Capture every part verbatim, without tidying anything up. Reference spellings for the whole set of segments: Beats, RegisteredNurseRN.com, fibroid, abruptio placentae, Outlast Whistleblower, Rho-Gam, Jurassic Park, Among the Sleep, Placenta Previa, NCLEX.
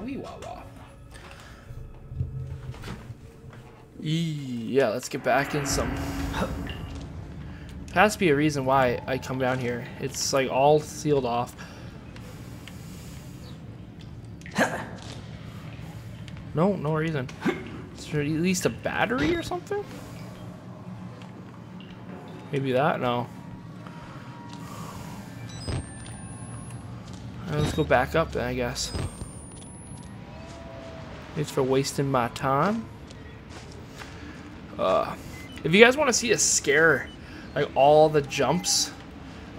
Howie Wawa. Yeah, let's get back in some. Has to be a reason why I come down here. It's like all sealed off. No, no reason. Is there at least a battery or something? Maybe that? No. Alright, let's go back up then, I guess. Thanks for wasting my time. Uh, if you guys want to see a scare, like all the jumps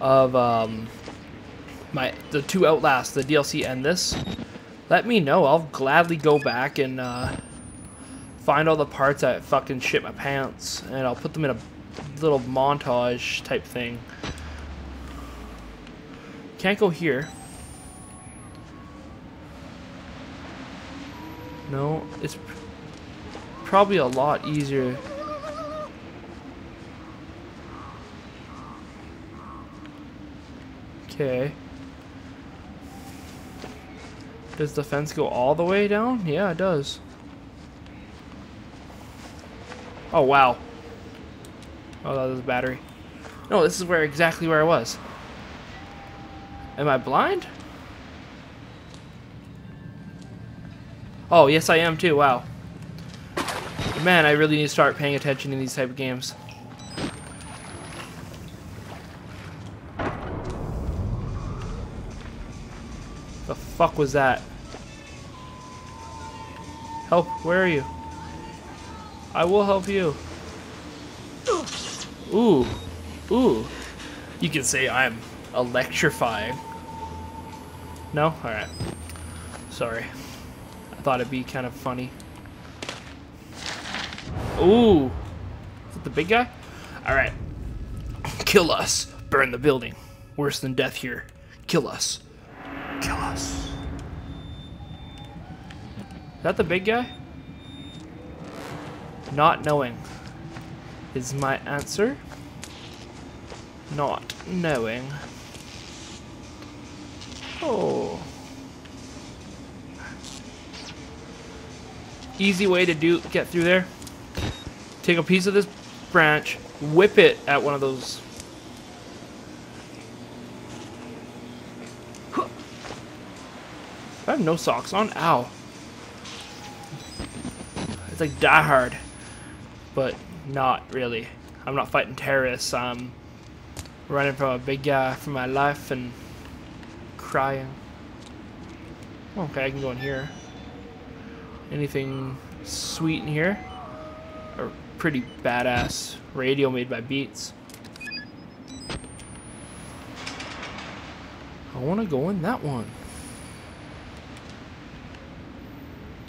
of um, my the two Outlast, the D L C and this, let me know. I'll gladly go back and uh, find all the parts that fucking shit my pants, and I'll put them in a little montage type thing. Can't go here. No, it's pr probably a lot easier. Okay. Does the fence go all the way down? Yeah, it does. Oh, wow. Oh, that was a battery. No, this is where exactly where I was. Am I blind? Oh, yes I am too, wow. Man, I really need to start paying attention in these type of games. The fuck was that? Help, where are you? I will help you. Ooh, ooh. You can say I'm electrifying. No? Alright. Sorry. I thought it'd be kind of funny. Ooh. Is that the big guy? Alright. Kill us. Burn the building. Worse than death here. Kill us. Kill us. Is that the big guy? Not knowing is my answer. Not knowing. Oh. Easy way to do get through there. Take a piece of this branch, whip it at one of those. I have no socks on. Ow. It's like Die Hard, but not really. I'm not fighting terrorists. I'm running from a big guy for my life and crying. Okay, I can go in here. Anything sweet in here? A pretty badass radio made by Beats. I want to go in that one.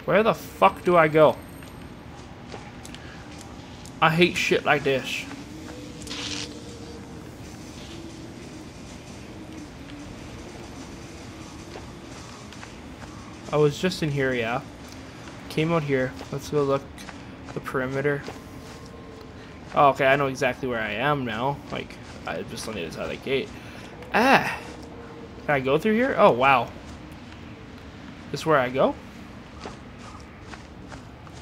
Where the fuck do I go? I hate shit like this. I was just in here, yeah. Came out here. Let's go look the perimeter. Oh, okay, I know exactly where I am now. Like, I just landed inside the gate. Ah! Can I go through here? Oh, wow. This is where I go?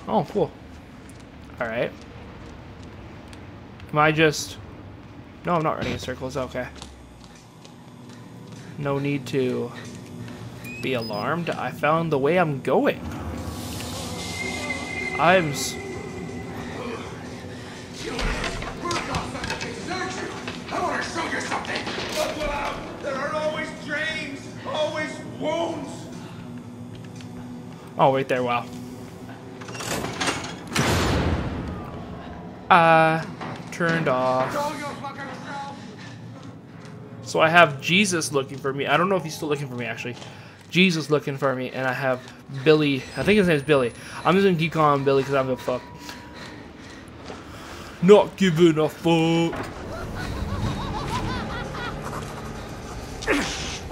Oh, cool. Alright. Am I just... No, I'm not running in circles. Okay. No need to be alarmed. I found the way I'm going. I'm... S I want to show you something. Look out! There are always drains, always wounds. Oh, right there. Wow. Uh, turned off. So I have Jesus looking for me. I don't know if he's still looking for me, actually. Jesus looking for me, and I have Billy. I think his name is Billy. I'm just gonna keep calling him Billy because I'm a fuck. Not giving a fuck.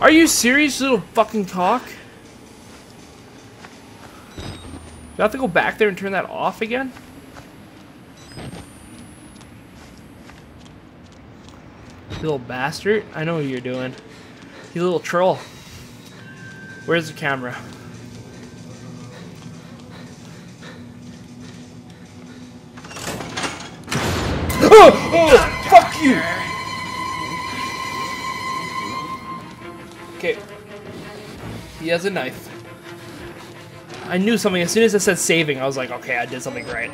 Are you serious, little fucking cock? Do I have to go back there and turn that off again? You little bastard. I know what you're doing. You little troll. Where's the camera? Oh, oh, fuck you! Okay. He has a knife. I knew something. As soon as it said saving, I was like, okay, I did something right.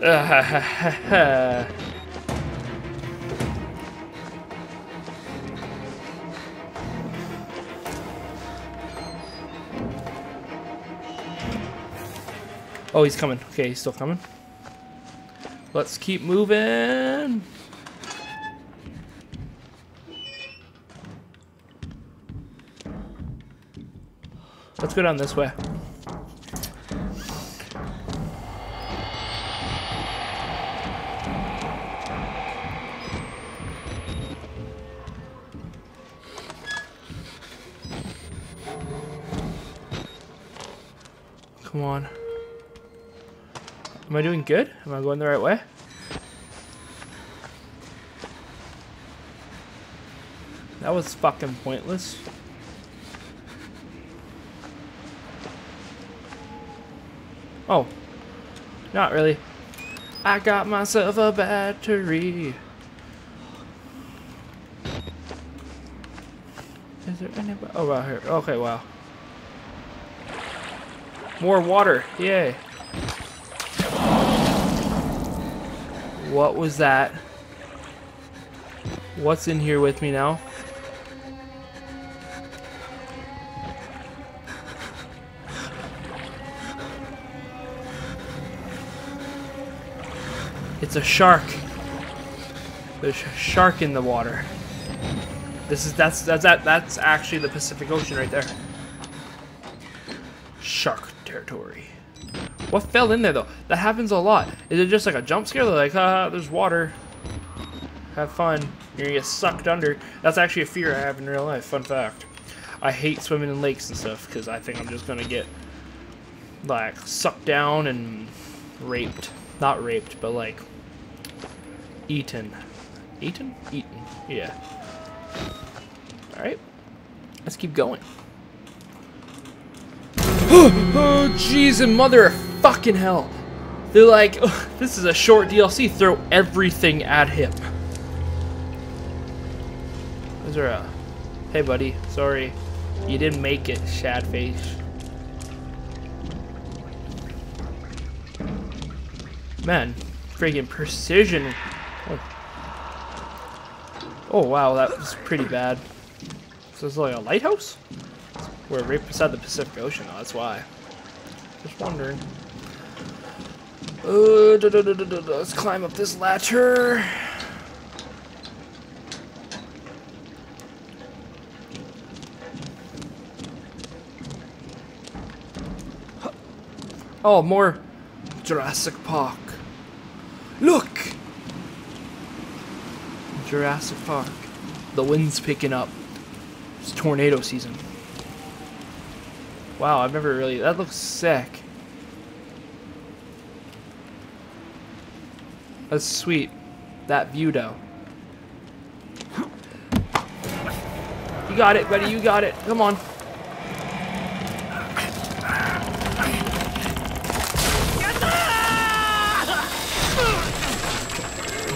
Uh, ha, ha, ha, ha. Oh, he's coming. Okay, he's still coming. Let's keep moving. Let's go down this way. Come on. Am I doing good? Am I going the right way? That was fucking pointless. Oh. Not really. I got myself a battery. Is there anybody? Oh, right here. Okay, wow. More water. Yay. What was that? What's in here with me now? It's a shark. There's a shark in the water. This is that's that's that that's actually the Pacific Ocean right there. Shark territory. What fell in there, though? That happens a lot. Is it just like a jump scare? They're like, ah, there's water. Have fun. You're gonna get sucked under. That's actually a fear I have in real life. Fun fact. I hate swimming in lakes and stuff because I think I'm just gonna get, like, sucked down and raped. Not raped, but, like, eaten. Eaten? Eaten. Yeah. Alright. Let's keep going. Oh, jeez and mother of fucking hell. They're like, oh, this is a short D L C. Throw everything at him. Is there a... Hey, buddy. Sorry. You didn't make it, shad face. Man. Friggin' precision. Oh. Oh, wow. That was pretty bad. So it's like a lighthouse? We're right beside the Pacific Ocean, though, that's why. Just wondering. Uh, da, da, da, da, da, da. Let's climb up this ladder. Huh. Oh, more Jurassic Park. Look! Jurassic Park. The wind's picking up. It's tornado season. Wow, I've never really... That looks sick. That's sweet. That view, though. You got it, buddy. You got it. Come on.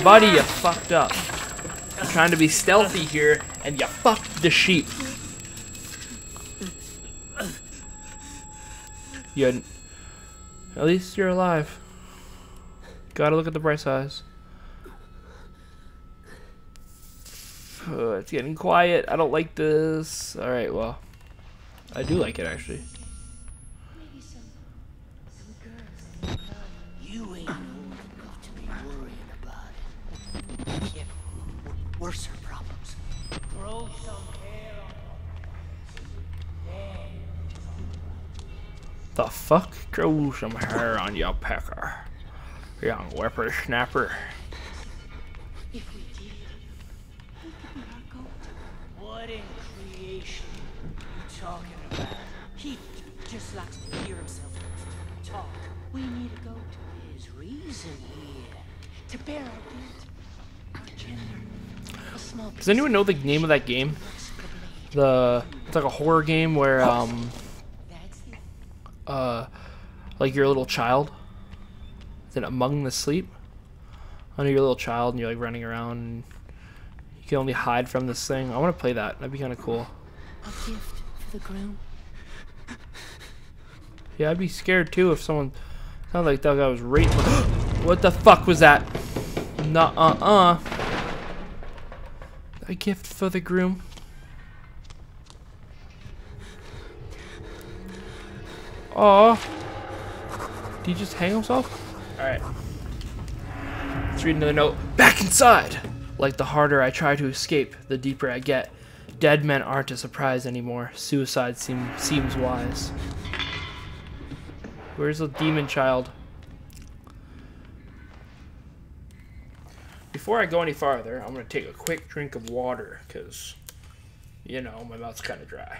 Buddy, you fucked up. I'm trying to be stealthy here, and you fucked the sheep. You hadn't. At least you're alive. Gotta look at the bright eyes. Oh, it's getting quiet. I don't like this. Alright, well. I do like it, actually. You ain't got to be worrying about it. Worse problems. Grow some. The fuck? Grow some hair on your pecker, young whippersnapper. If we did, what in creation are you talking about? He just likes to hear himself talk. We need to go to his reason here, to bear our guilt, our gender, a small. Does anyone know the name of that game? The it's like a horror game where um. Uh, like your little child. Is it Among the Sleep? I know you're a little child and you're like running around and you can only hide from this thing. I want to play that. That'd be kind of cool. A gift for the groom. Yeah, I'd be scared too if someone sounded like that guy was right. What the fuck was that? Nuh uh uh. A gift for the groom. Oh, did he just hang himself? All right. Let's read another note. Back inside. Like the harder I try to escape, the deeper I get. Dead men aren't a surprise anymore. Suicide seem, seems wise. Where's the demon child? Before I go any farther, I'm gonna take a quick drink of water, cause you know my mouth's kind of dry.